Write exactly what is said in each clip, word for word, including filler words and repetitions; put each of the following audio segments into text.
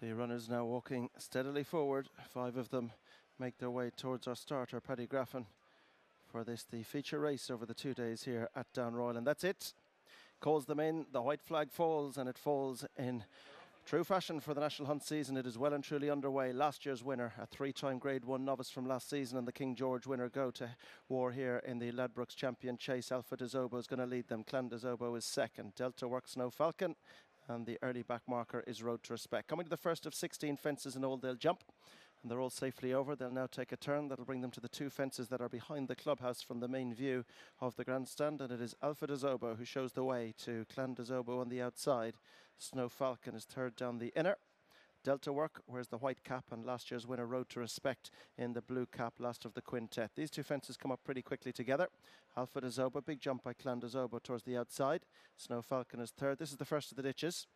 The runners now walking steadily forward. Five of them make their way towards our starter, Paddy Graffin, for this, the feature race over the two days here at Down Royal. And that's it. Calls them in. The white flag falls, and it falls in true fashion for the National Hunt season. It is well and truly underway. Last year's winner, a three-time Grade One novice from last season, and the King George winner go to war here in the Ladbrokes Champion Chase. Alpha de Zobo is going to lead them. Clan de Zobo is second. Delta Work, Snow Falcon, and the early back marker is Road to Respect. Coming to the first of sixteen fences in all, they'll jump. And they're all safely over. They'll now take a turn. That'll bring them to the two fences that are behind the clubhouse from the main view of the grandstand. And it is Alpha de Zobo who shows the way to Clan de Zobo on the outside. Snow Falcon is third down the inner. Delta Work wears the white cap, and last year's winner Road to Respect in the blue cap, last of the quintet. These two fences come up pretty quickly together. Alpha de Zobo, big jump by Clan de Zobo towards the outside. Snow Falcon is third. This is the first of the ditches.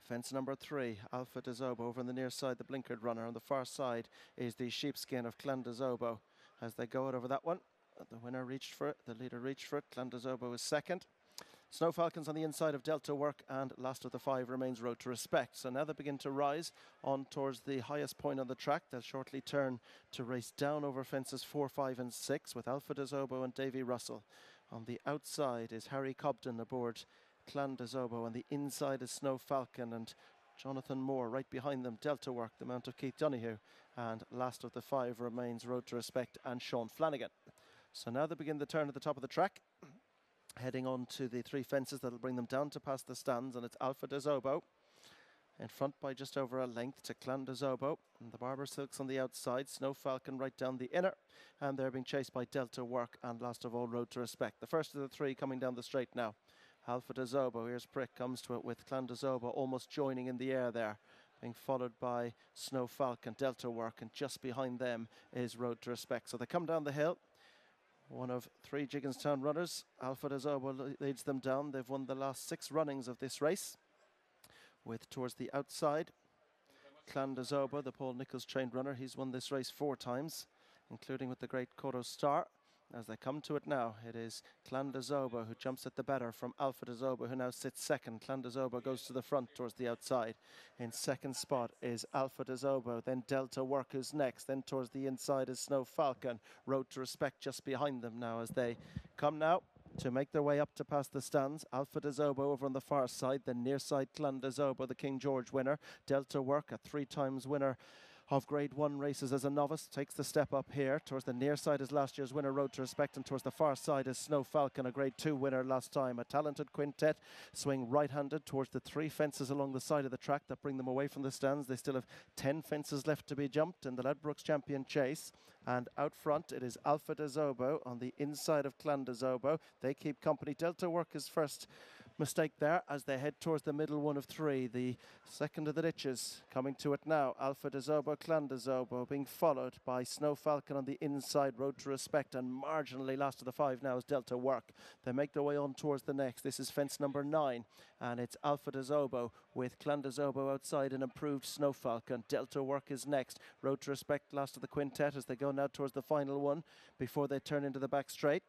Fence number three, Alpha de Zobo over on the near side, the blinkered runner. On the far side is the sheepskin of Clan de Zobo. As they go out over that one, the winner reached for it, the leader reached for it. Clan de Zobo is second. Snow Falcons on the inside of Delta Work, and last of the five remains Road to Respect. So now they begin to rise on towards the highest point on the track. They'll shortly turn to race down over fences four, five and six with Alpha de Zobo and Davy Russell. On the outside is Harry Cobden aboard Clan de Zobo, and the inside is Snow Falcon and Jonathan Moore. Right behind them, Delta Work, the mount of Keith Donoghue, and last of the five remains Road to Respect and Sean Flanagan. So now they begin the turn at the top of the track, heading on to the three fences that'll bring them down to past the stands, and it's Alpha de Zobo in front by just over a length to Clan de Zobo, and the Barber Silks on the outside, Snow Falcon right down the inner, and they're being chased by Delta Work and last of all Road to Respect. The first of the three coming down the straight now. Alpha de Zobo, here's Prick, comes to it with Clan de Zobo almost joining in the air there, being followed by Snow Falcon, Delta Work, and just behind them is Road to Respect. So they come down the hill. One of three Chickenstown runners. Alpha de Zobo leads them down. They've won the last six runnings of this race, with towards the outside Clan de Zobo, the Paul Nicholls trained runner. He's won this race four times, including with the great Koro Star. As they come to it now, it is Clan de Zobo who jumps at the better from Alpha de Zobo, who now sits second. Clan de Zobo goes to the front towards the outside. In second spot is Alpha de Zobo, then Delta Work is next, then towards the inside is Snow Falcon. Road to Respect just behind them now as they come now to make their way up to past the stands. Alpha de Zobo over on the far side, the near side Clan de Zobo, the King George winner. Delta Work, a three times winner of Grade One races as a novice, takes the step up here. Towards the near side is last year's winner Road to Respect, and towards the far side is Snow Falcon, a Grade Two winner last time. A talented quintet swing right-handed towards the three fences along the side of the track that bring them away from the stands. They still have ten fences left to be jumped in the Ladbrokes Champion Chase, and out front it is Alpha de Zobo on the inside of Clan de Zobo. They keep company. Delta Work is first mistake there as they head towards the middle one of three, the second of the ditches coming to it now. Alpha de Zobo, Clan de Zobo being followed by Snow Falcon on the inside, Road to Respect, and marginally last of the five now is Delta Work. They make their way on towards the next. This is fence number nine, and it's Alpha de Zobo with Clan de Zobo outside and improved Snow Falcon. Delta Work is next. Road to Respect last of the quintet as they go now towards the final one before they turn into the back straight.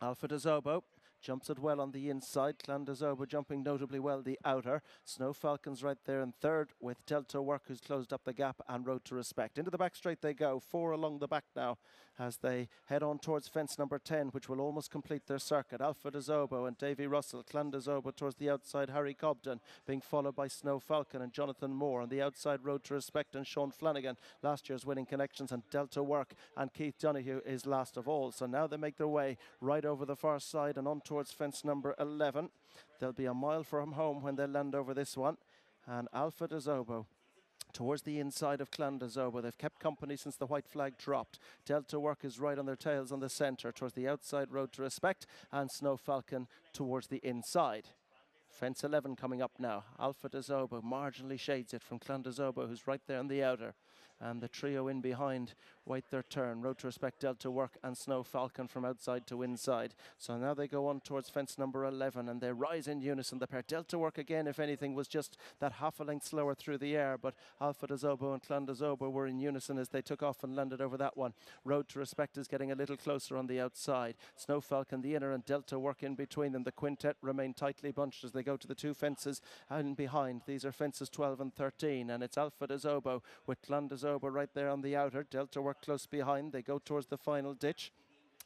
Alpha de Zobo jumps it well on the inside. Clan de Zobo jumping notably well the outer. Snow Falcon's right there in third with Delta Work, who's closed up the gap, and Road to Respect. Into the back straight they go, four along the back now as they head on towards fence number ten, which will almost complete their circuit. Alpha de Zobo and Davy Russell, Clan de Zobo towards the outside, Harry Cobden being followed by Snow Falcon and Jonathan Moore. On the outside, Road to Respect and Sean Flanagan, last year's winning connections, and Delta Work and Keith Donoghue is last of all. So now they make their way right over the far side and on towards towards fence number eleven. They'll be a mile from home when they land over this one. And Alpha de Zobo towards the inside of Clan de Zobo. They've kept company since the white flag dropped. Delta Work is right on their tails on the centre towards the outside, Road to Respect, and Snow Falcon towards the inside. Fence eleven coming up now. Alpha de Zobo marginally shades it from Clan de Zobo, who's right there on the outer. And the trio in behind wait their turn. Road to Respect, Delta Work and Snow Falcon from outside to inside. So now they go on towards fence number eleven and they rise in unison. The pair Delta Work again, if anything, was just that half a length slower through the air, but Alpha de Zobo and Clan de Zobo were in unison as they took off and landed over that one. Road to Respect is getting a little closer on the outside. Snow Falcon, the inner, and Delta Work in between them. The quintet remain tightly bunched as they go to the two fences and behind. These are fences twelve and thirteen, and it's Alpha de Zobo with Clan de Zobo right there on the outer. Delta Work close behind. They go towards the final ditch.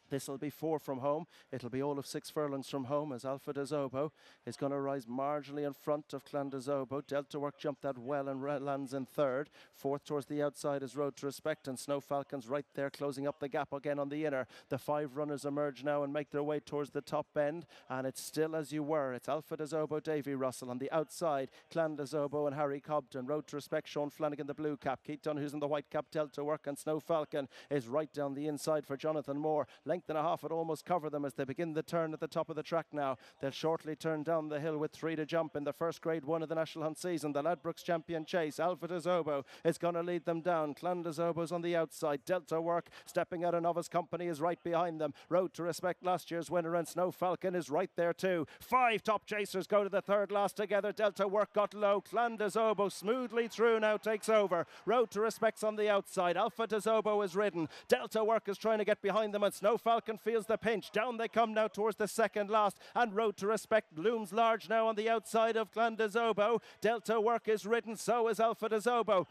This'll be four from home. It'll be all of six furlongs from home as Alpha de Zobo is going to rise marginally in front of Clan de Zobo. Delta Work jumped that well and lands in third. Fourth towards the outside is Road to Respect, and Snow Falcon's right there closing up the gap again on the inner. The five runners emerge now and make their way towards the top end, and it's still as you were. It's Alpha de Zobo, Davy Russell. On the outside, Clan de Zobo and Harry Cobden. Road to Respect, Sean Flanagan, the blue cap. Keith Donoghue in the white cap. Delta Work and Snow Falcon is right down the inside for Jonathan Moore. Length and a half would almost cover them as they begin the turn at the top of the track now. They'll shortly turn down the hill with three to jump in the first grade one of the National Hunt season. The Ladbrokes Champion Chase. Alpha de Zobo is going to lead them down. Clan de Zobo's on the outside. Delta Work stepping out of Novice Company is right behind them. Road to Respect, last year's winner, and Snow Falcon is right there too. Five top chasers go to the third last together. Delta Work got low. Clan de Zobo smoothly through now, takes over. Road to Respect's on the outside. Alpha de Zobo is ridden. Delta Work is trying to get behind them, and Snow Falcon feels the pinch. Down they come now towards the second last, and Road to Respect looms large now on the outside of Clan de Zobo. Delta Work is ridden, so is Alpha de Zobo.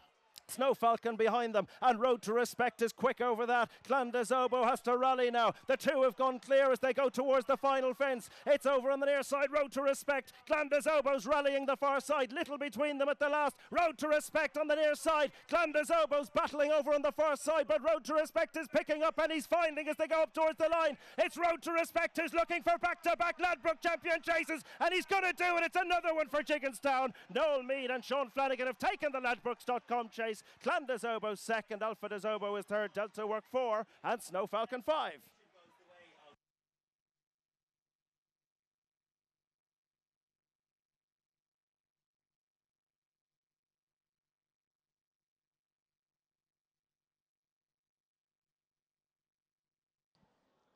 Snow Falcon behind them, and Road to Respect is quick over that. Clan de Zobo has to rally now. The two have gone clear as they go towards the final fence. It's over on the near side. Road to Respect. Clan de Zobo's rallying the far side. Little between them at the last. Road to Respect on the near side. Clan de Zobo's battling over on the far side, but Road to Respect is picking up, and he's finding as they go up towards the line. It's Road to Respect who's looking for back-to-back Ladbrokes Champion Chases, and he's going to do it. It's another one for Chickenstown. Noel Mead and Sean Flanagan have taken the Ladbrokes dot com chase. Clan de Zobo second, Alpha de Zobo is third, Delta Work four, and Snow Falcon five.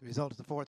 The result of the fourth.